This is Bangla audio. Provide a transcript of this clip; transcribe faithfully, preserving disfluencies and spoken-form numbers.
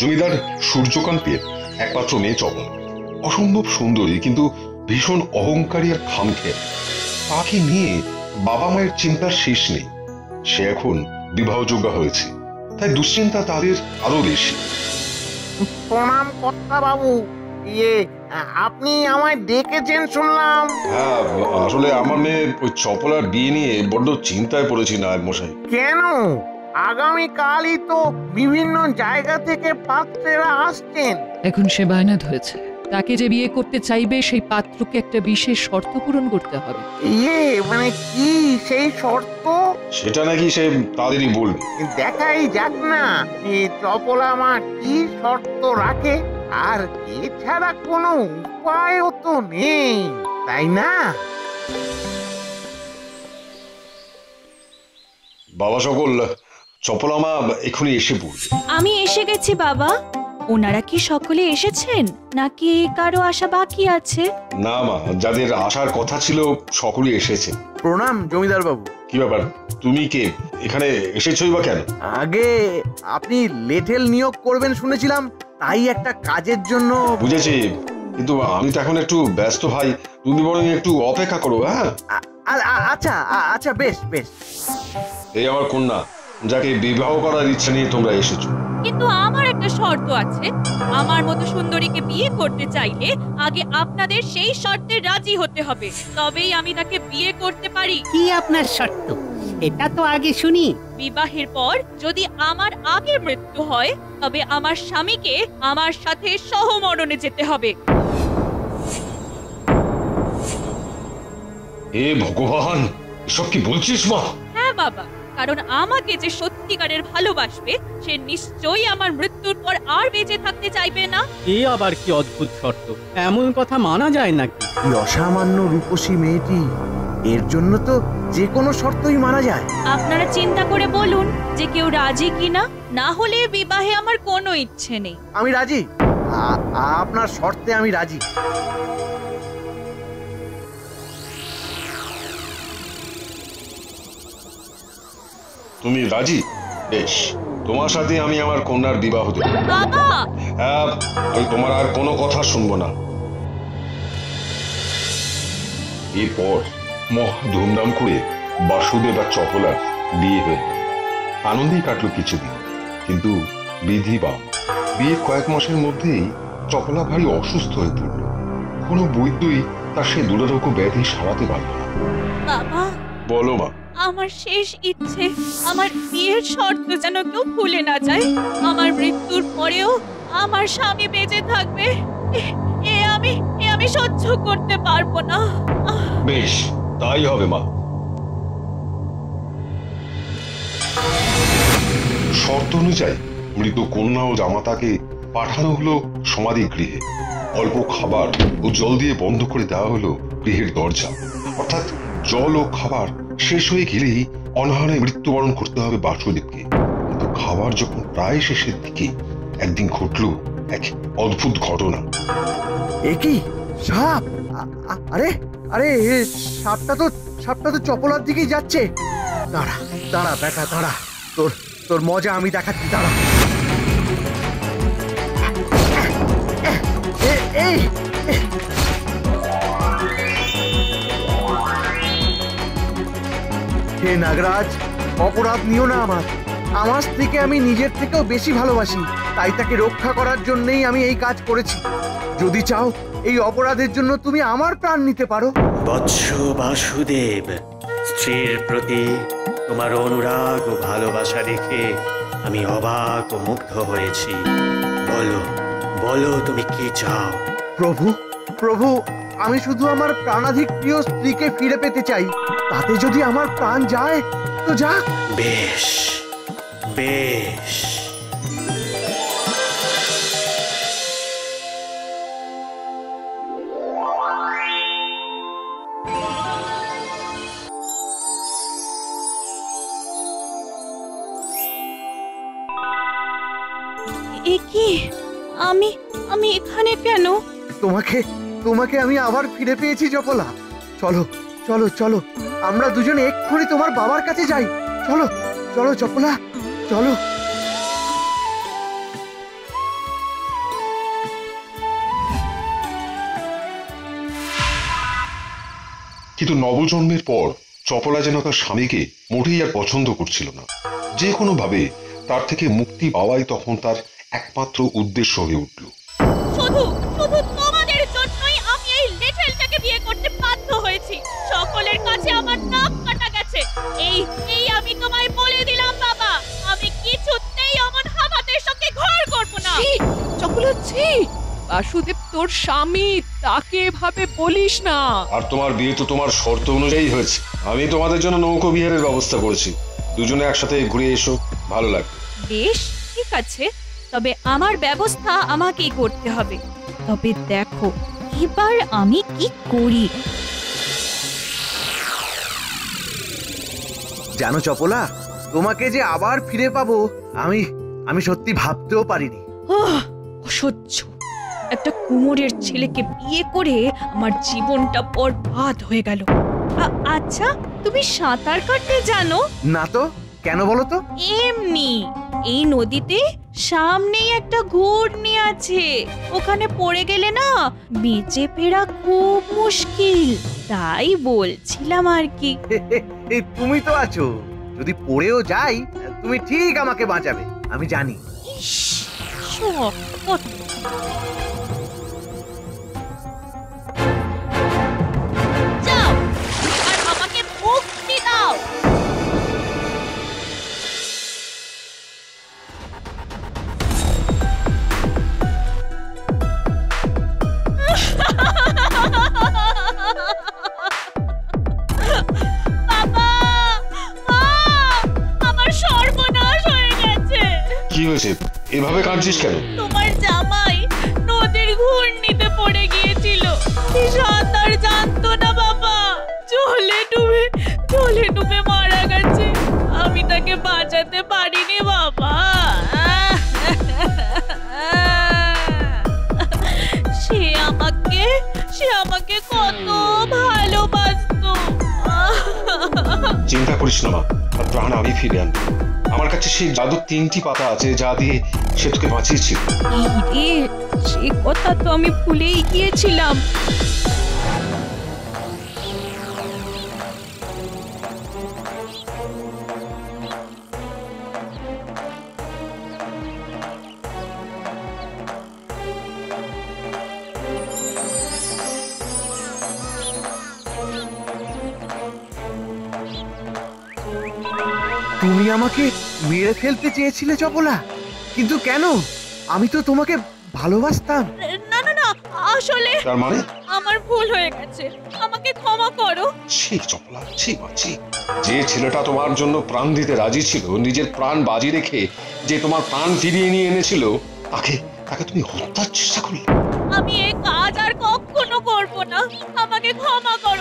জমিদার সূর্যকান্তের একমাত্র মেয়ে চপন অসম্ভব সুন্দরী, কিন্তু ভীষণ অহংকারী আর খামখেয়াল। তাকে নিয়ে বাবা মায়ের চিন্তার শেষ নেই। সে এখন বিবাহযোগ্য হয়েছে, তাই দুশ্চিন্তা তাদের আরো বেশি। প্রণাম কর্তা বাবু, ইয়ে আপনি আমায় ডেকেছেন শুনলাম। হ্যাঁ, আসলে আমার মেয়ে ওই চপলার বিয়ে নিয়ে বড্ড চিন্তায় পড়েছি নায়ক মশাই। কেন? আগামীকালই তো বিভিন্ন জায়গা থেকে পাত্রেরা আসছেন। এখন সে বায়না ধরেছে, তাকে যে বিয়ে করতে চাইবে সেই পাত্রকে একটা বিশেষ শর্ত পূরণ করতে হবে। ইয়ে মানে কি সেই শর্ত? সেটা নাকি সে তাদেরই বলবে। দেখাই যাক না এই চপলা মা কি শর্ত রাখে। আর এছাড়া কোনো উপায়ও তো নেই, তাই না? বাবা সকল, চপলা মা এখনই এসে পড়বে। আমি এসে গেছি বাবা। ওনারা কি সকলে এসেছেন নাকি কারো আশা বাকি আছে? না মা, যাদের আসার কথা ছিল সকলে এসেছে। প্রণাম জমিদার বাবু। কি ব্যাপার, তুমি কে? এখানে এসেছই বা কেন? আগে আপনি লেঠেল নিয়োগ করবেন শুনেছিলাম, তাই একটা কাজের জন্য। বুঝেছি, কিন্তু আমি তো এখন একটু ব্যস্ত ভাই, তুমি বরং একটু অপেক্ষা করো। হ্যাঁ আচ্ছা আচ্ছা বেশ বেশ। এই আমার কন্যা, যাকে বিবাহ করার ইচ্ছা নিয়ে তোমরা এসেছো। কিন্তু আমার একটা শর্ত আছে। আমার মতো সুন্দরীকে বিয়ে করতে চাইলে আগে আপনাদের সেই শর্তে রাজি হতে হবে, তবেই আমি তাকে বিয়ে করতে পারি। কি আপনার শর্ত? এটা তো আগে শুনি। বিবাহের পর যদি আমার আগে মৃত্যু হয় তবে আমার স্বামীকে আমার সাথে সহমরণে যেতে হবে। এ ভগবান, এসব কি বলছিস মা? হ্যাঁ বাবা, কারণ আমাকে যে সত্যিকারের ভালোবাসবে সে নিশ্চয়ই আমার মৃত্যুর পর আর বেঁচে থাকতে চাইবে না। এ আবার কি অদ্ভুত শর্ত, এমন কথা মানা যায় নাকি? এই অসামান্য রূপসী মেয়েটি, এর জন্য তো যে কোনো শর্তই মানা যায়। আপনারা চিন্তা করে বলুন যে কেউ রাজি কিনা, না হলে বিবাহে আমার কোনো ইচ্ছে নেই। আমি রাজি, আপনার শর্তে আমি রাজি। তুমি রাজি? বেশ, তোমার সাথে আমি আমার কন্যার বিবাহ দেব। বাবা! হ্যাঁ, আমি তোমার আর কোনো কথা শুনবো না। এরপর মহা ধুমধাম করে বাসুদেব আর চপলার বিয়ে হয়ে গেল। আনন্দেই কাটল কিছুদিন, কিন্তু বিধি বা বিয়ের কয়েক মাসের মধ্যেই চপলা ভারী অসুস্থ হয়ে পড়ল। কোনো বৈদ্যই তার সে দুরারোগ্য ব্যাধি সারাতে পারল না। বাবা! বলো মা। আমার শেষ ইচ্ছে, আমার বিয়ের শর্ত যেন কেউ ভুলে না যায়। আমার মৃত্যুর পরেও আমার স্বামী বেঁচে থাকবে, এ আমি এ আমি সহ্য করতে পারবো না। বেশ, তাই হবে মা। শর্ত অনুযায়ী মৃত কন্যা ও জামাতাকে পাঠানো হলো সমাধি গৃহে। অল্প খাবার ও জল দিয়ে বন্ধ করে দেওয়া হলো গৃহের দরজা, অর্থাৎ জল ও খাবার শেষ হয়ে গেলেই অনাহারে মৃত্যুবরণ করতে হবে বাসুদেবকে। কিন্তু খাবার যখন প্রায় শেষের দিকে, একদিন ঘটল এক অদ্ভুত ঘটনা। একই সাপ! আরে আরে সাপটা তো সাপটা তো চপলার দিকেই যাচ্ছে। দাঁড়া দাঁড়া বেটা দাঁড়া, তোর তোর মজা আমি দেখাচ্ছি, দাঁড়া। এই হে নাগরাজ, অপরাধ নিও না আমার। আমার স্ত্রীকে আমি নিজের থেকেও বেশি ভালোবাসি, তাই তাকে রক্ষা করার জন্যই আমি এই কাজ করেছি। যদি চাও এই অপরাধের জন্য তুমি আমার প্রাণ নিতে পারো। বৎস বাসুদেব, স্ত্রীর প্রতি তোমার অনুরাগ ও ভালোবাসা দেখে আমি অবাক ও মুগ্ধ হয়েছি। বলো বলো তুমি কি চাও? প্রভু প্রভু, আমি শুধু আমার প্রাণাধিক প্রিয় স্ত্রীকে ফিরে পেতে চাই, তাতে যদি আমার প্রাণ যায় তো যাক। বেশ বেশ। এ কি, আমি আমি এখানে কেন? তোমাকে তোমাকে আমি আবার ফিরে পেয়েছি চপলা। চলো চলো চলো, আমরা দুজনে এক্ষুনি তোমার বাবার কাছে যাই। চলো চলো চপলা, চলো। কিন্তু নবজন্মের পর চপলা যেন তার স্বামীকে মোটেই আর পছন্দ করছিল না। যে কোনোভাবে তার থেকে মুক্তি পাওয়াই তখন তার একমাত্র উদ্দেশ্য হয়ে উঠল। বাসুদেব তোর স্বামী, তাকে এভাবে বলিস না। আর তোমার বিয়ে তো তোমার শর্ত অনুযায়ী হয়েছে। আমি তোমাদের জন্য নৌকো বিহারের ব্যবস্থা করেছি, দুজনে একসাথে ঘুরে এসো, ভালো লাগবে। বেশ, ঠিক আছে, তবে আমার ব্যবস্থা আমাকেই করতে হবে। তবে দেখো এবার আমি কি করি। জানো চপলা, তোমাকে যে আবার ফিরে পাবো আমি আমি সত্যি ভাবতেও পারিনি। অসহ্য, একটা কুমোরের ছেলেকে বিয়ে করে আমার জীবনটা বরবাদ হয়ে গেল। আচ্ছা, তুমি সাঁতার কাটতে জানো? না তো, কেন বলো তো? এমনি, এই নদীতে সামনেই একটা ঘূর্ণি আছে, ওখানে পড়ে গেলে না বেঁচে ফেরা খুব মুশকিল, তাই বলছিলাম আর কি। তুমি তো আছো, যদি পড়েও যাই তুমি ঠিক আমাকে বাঁচাবে, আমি জানি। এভাবে কাঁদছিস কেন? তোমার জামাই নদীর ঘূর্ণিতে পড়ে গিয়েছিল, সাঁতার জানতো না বাবা, জলে ডুবে জলে ডুবে মারা গেছে। আমি তাকে বাঁচাতে পারিনি বাবা, সে আমাকে সে আমাকে কত ভালোবাসতো। চিন্তা করিস না মা, তার প্রাণ আমি ফিরে আনবো। আমার কাছে সেই জাদু তিনটি পাতা আছে যা দিয়ে সে তোকে বাঁচিয়েছিল। সে কথা তো আমি ভুলেই গিয়েছিলাম। তুমি আমাকে মেরে ফেলতে চেয়েছিলে চপলা, কিন্তু কেন? আমি তো তোমাকে ভালোবাসতাম। না না না, আসলে আমার ভুল হয়ে গেছে, আমাকে ক্ষমা করো। ছি চপলা, ছি ছি, যে ছেলেটা তোমার জন্য প্রাণ দিতে রাজি ছিল, নিজের প্রাণ বাজি রেখে যে তোমার প্রাণ ফিরিয়ে নিয়ে এনেছিল, তাকে তাকে তুমি হত্যার চেষ্টা করলে। আমি এই কাজ আর কখনো করব না, আমাকে ক্ষমা করো।